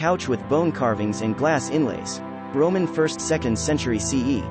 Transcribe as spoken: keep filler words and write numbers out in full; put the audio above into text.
couch with bone carvings and glass inlays. Roman first second century C E.